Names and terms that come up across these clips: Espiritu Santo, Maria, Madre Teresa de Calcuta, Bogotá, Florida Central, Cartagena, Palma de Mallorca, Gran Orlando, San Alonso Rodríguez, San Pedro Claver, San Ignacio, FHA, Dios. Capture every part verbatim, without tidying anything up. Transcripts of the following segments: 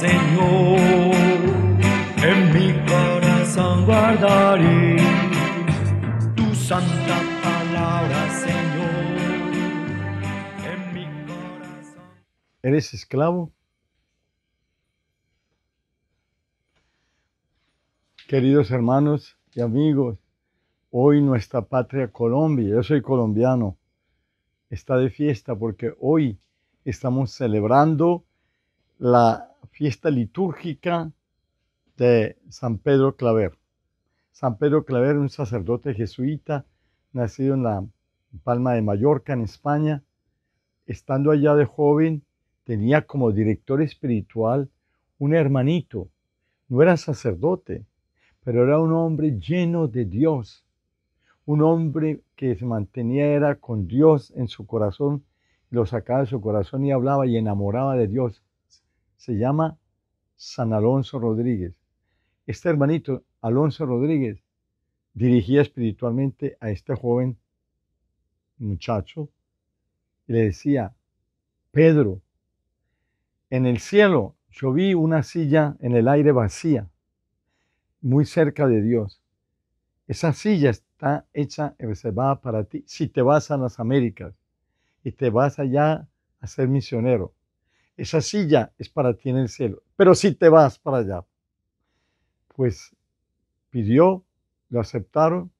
Señor, en mi corazón guardaré tu santa palabra, Señor, en mi corazón. ¿Eres esclavo? Queridos hermanos y amigos, hoy nuestra patria Colombia, yo soy colombiano, está de fiesta porque hoy estamos celebrando la fiesta litúrgica de San Pedro Claver. San Pedro Claver, un sacerdote jesuita, nacido en la Palma de Mallorca, en España. Estando allá de joven, tenía como director espiritual un hermanito. No era sacerdote, pero era un hombre lleno de Dios. Un hombre que se mantenía, era con Dios en su corazón, lo sacaba de su corazón y hablaba y enamoraba de Dios. Se llama San Alonso Rodríguez. Este hermanito, Alonso Rodríguez, dirigía espiritualmente a este joven muchacho y le decía: Pedro, en el cielo yo vi una silla en el aire vacía, muy cerca de Dios. Esa silla está hecha y reservada para ti si te vas a las Américas y te vas allá a ser misionero. Esa silla es para ti en el cielo, pero si te vas para allá. Pues pidió, lo aceptaron,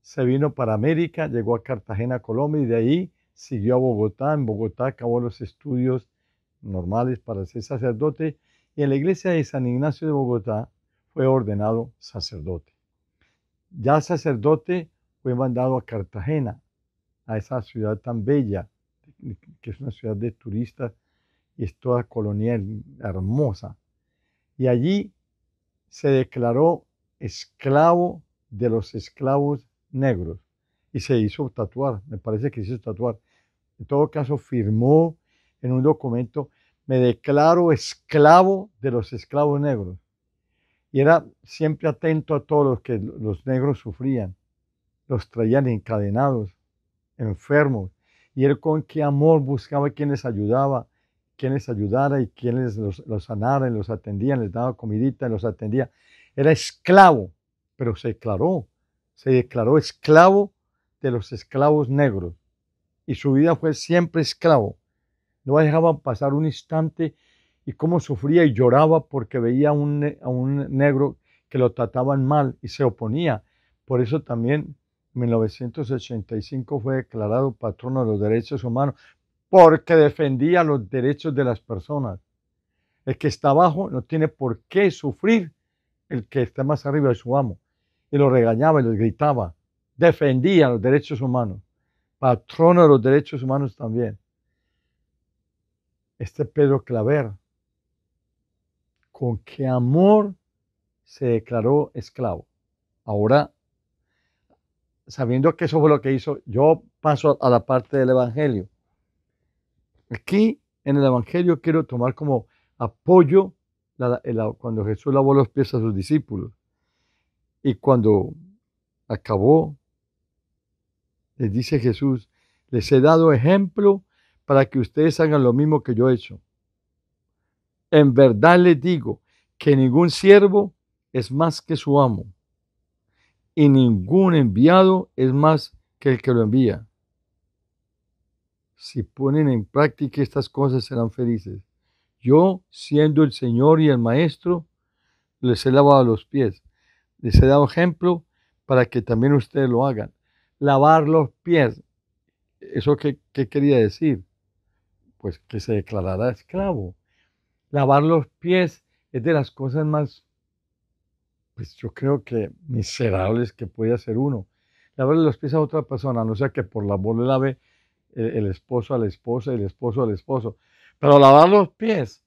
se vino para América, llegó a Cartagena, Colombia, y de ahí siguió a Bogotá. En Bogotá acabó los estudios normales para ser sacerdote, y en la iglesia de San Ignacio de Bogotá fue ordenado sacerdote. Ya sacerdote fue mandado a Cartagena, a esa ciudad tan bella, que es una ciudad de turistas, y es toda colonial hermosa. Y allí se declaró esclavo de los esclavos negros y se hizo tatuar, me parece que hizo tatuar. En todo caso firmó en un documento: me declaro esclavo de los esclavos negros. Y era siempre atento a todos los que los negros sufrían, los traían encadenados, enfermos. Y él con qué amor buscaba quien les ayudaba, quien les ayudara y quien les los, los sanara, y los atendía, les daba comidita, los atendía. Era esclavo, pero se declaró, se declaró esclavo de los esclavos negros. Y su vida fue siempre esclavo. No dejaban pasar un instante, y cómo sufría y lloraba porque veía a un, a un negro que lo trataban mal y se oponía. Por eso también en mil novecientos ochenta y cinco fue declarado patrono de los derechos humanos, porque defendía los derechos de las personas. El que está abajo no tiene por qué sufrir el que está más arriba de su amo. Y lo regañaba y lo gritaba. Defendía los derechos humanos. Patrono de los derechos humanos también. Este Pedro Claver, con qué amor se declaró esclavo. Ahora, sabiendo que eso fue lo que hizo, yo paso a la parte del Evangelio. Aquí en el Evangelio quiero tomar como apoyo la, la, cuando Jesús lavó los pies a sus discípulos. Y cuando acabó, les dice Jesús: les he dado ejemplo para que ustedes hagan lo mismo que yo he hecho. En verdad les digo que ningún siervo es más que su amo, y ningún enviado es más que el que lo envía. Si ponen en práctica estas cosas, serán felices. Yo, siendo el Señor y el Maestro, les he lavado los pies. Les he dado ejemplo para que también ustedes lo hagan. Lavar los pies. ¿Eso qué, qué quería decir? Pues que se declarara esclavo. Lavar los pies es de las cosas más, pues yo creo que miserables que puede hacer uno. Lavarle los pies a otra persona, no sea que por labor le lave el esposo a la esposa, el esposo al esposo, pero lavar los pies.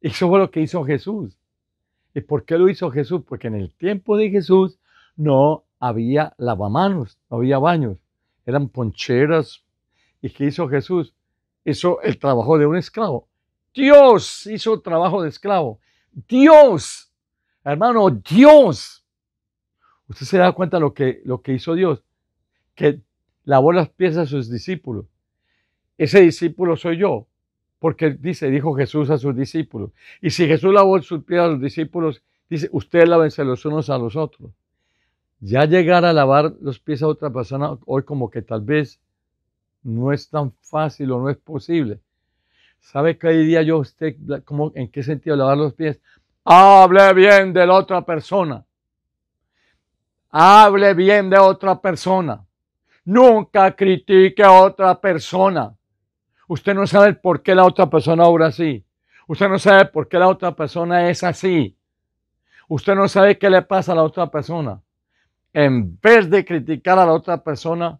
Eso fue lo que hizo Jesús. ¿Y por qué lo hizo Jesús? Porque en el tiempo de Jesús no había lavamanos, no había baños, eran poncheras. ¿Y qué hizo Jesús? Hizo el trabajo de un esclavo. Dios hizo el trabajo de esclavo. Dios, hermano, Dios. Usted se da cuenta de lo que, lo que hizo Dios, que lavó las pies a sus discípulos. Ese discípulo soy yo, Porque dice, dijo Jesús a sus discípulos. Y si Jesús lavó sus pies a los discípulos, dice, ustedes lávense los unos a los otros. Ya llegar a lavar los pies a otra persona hoy como que tal vez no es tan fácil o no es posible. ¿Sabe qué diría yo a usted? ¿Cómo, en qué sentido lavar los pies? Hable bien de la otra persona. Hable bien de otra persona. Nunca critique a otra persona. Usted no sabe por qué la otra persona obra así. Usted no sabe por qué la otra persona es así. Usted no sabe qué le pasa a la otra persona. En vez de criticar a la otra persona,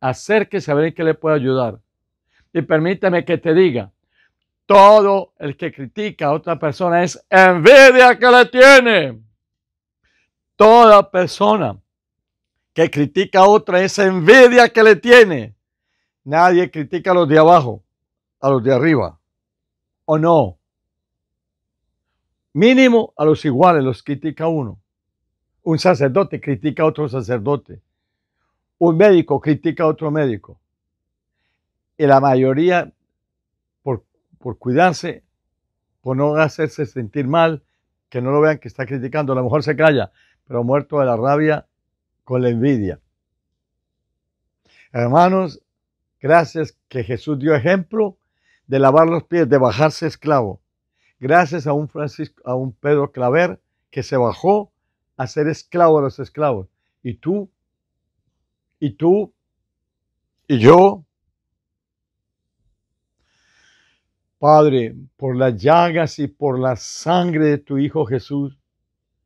acérquese a ver qué le puede ayudar. Y permítame que te diga, todo el que critica a otra persona es envidia que le tiene. Toda persona que critica a otra es envidia que le tiene. Nadie critica a los de abajo, a los de arriba. ¿O no? Mínimo a los iguales los critica uno. Un sacerdote critica a otro sacerdote. Un médico critica a otro médico. Y la mayoría, por, por cuidarse, por no hacerse sentir mal, que no lo vean que está criticando, a lo mejor se calla, pero muerto de la rabia con la envidia. Hermanos, gracias que Jesús dio ejemplo de lavar los pies, de bajarse esclavo. Gracias a un, Francisco, a un Pedro Claver que se bajó a ser esclavo de los esclavos. Y tú, y tú, y yo. Padre, por las llagas y por la sangre de tu Hijo Jesús,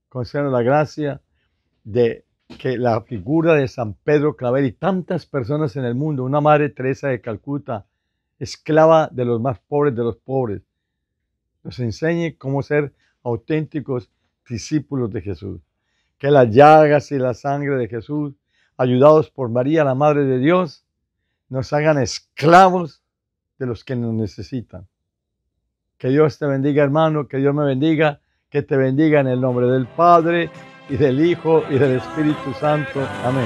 concédenos la gracia de que la figura de San Pedro Claver y tantas personas en el mundo, una Madre Teresa de Calcuta, esclava de los más pobres de los pobres, nos enseñe cómo ser auténticos discípulos de Jesús. Que las llagas y la sangre de Jesús, ayudados por María, la Madre de Dios, nos hagan esclavos de los que nos necesitan. Que Dios te bendiga, hermano, que Dios me bendiga, que te bendiga en el nombre del Padre, y del Hijo, y del Espíritu Santo. Amén.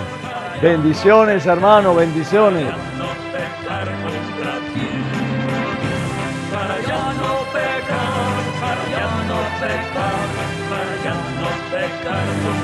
Bendiciones, hermano, bendiciones. Para ya no pecar, para ya no pecar, para ya no pecar.